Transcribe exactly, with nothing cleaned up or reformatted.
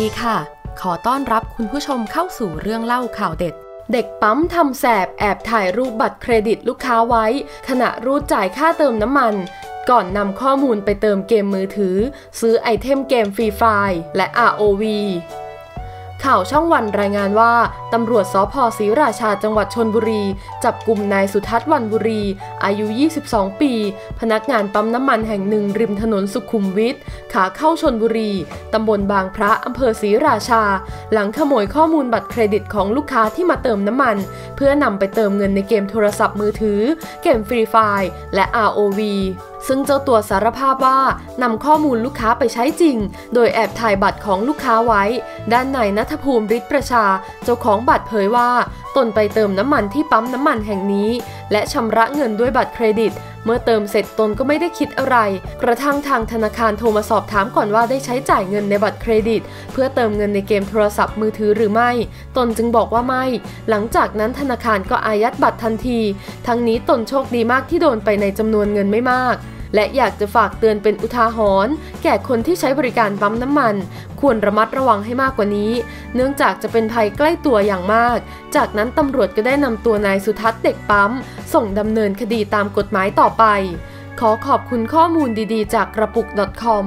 ดีค่ะขอต้อนรับคุณผู้ชมเข้าสู่เรื่องเล่าข่าวเด็ดเด็กปั๊มทำแสบแอบถ่ายรูปบัตรเครดิตลูกค้าไว้ขณะรูดจ่ายค่าเติมน้ำมันก่อนนำข้อมูลไปเติมเกมมือถือซื้อไอเทมเกมฟรีไฟล์และ อาร์ โอ วี ข่าวช่องวันรายงานว่าตำรวจสภ.ศรีราชาจังหวัดชลบุรีจับกลุ่มนายสุทัศน์วันบุรีอายุยี่สิบสองปีพนักงานปั๊มน้ำมันแห่งหนึ่งริมถนนสุขุมวิทขาเข้าชลบุรีตำบลบางพระอำเภอศรีราชาหลังขโมยข้อมูลบัตรเครดิตของลูกค้าที่มาเติมน้ำมันเพื่อนำไปเติมเงินในเกมโทรศัพท์มือถือเกมฟรีไฟล์และ อาร์ โอ วีซึ่งเจ้าตัวสารภาพว่านำข้อมูลลูกค้าไปใช้จริงโดยแอบถ่ายบัตรของลูกค้าไว้ด้านนายณัฐภูมิฤทธิ์ประชาเจ้าของบัตรเผยว่าตนไปเติมน้ำมันที่ปั๊มน้ำมันแห่งนี้และชำระเงินด้วยบัตรเครดิตเมื่อเติมเสร็จตนก็ไม่ได้คิดอะไรกระทั่งทางธนาคารโทรมาสอบถามก่อนว่าได้ใช้จ่ายเงินในบัตรเครดิตเพื่อเติมเงินในเกมโทรศัพท์มือถือหรือไม่ตนจึงบอกว่าไม่หลังจากนั้นธนาคารก็อายัดบัตรทันทีทั้งนี้ตนโชคดีมากที่โดนไปในจำนวนเงินไม่มากและอยากจะฝากเตือนเป็นอุทาหรณ์แก่คนที่ใช้บริการปั๊มน้ำมันควรระมัดระวังให้มากกว่านี้เนื่องจากจะเป็นภัยใกล้ตัวอย่างมากจากนั้นตำรวจก็ได้นำตัวนายสุทัศน์เด็กปั๊มส่งดำเนินคดีตามกฎหมายต่อไปขอขอบคุณข้อมูลดีๆจากกระปุก .com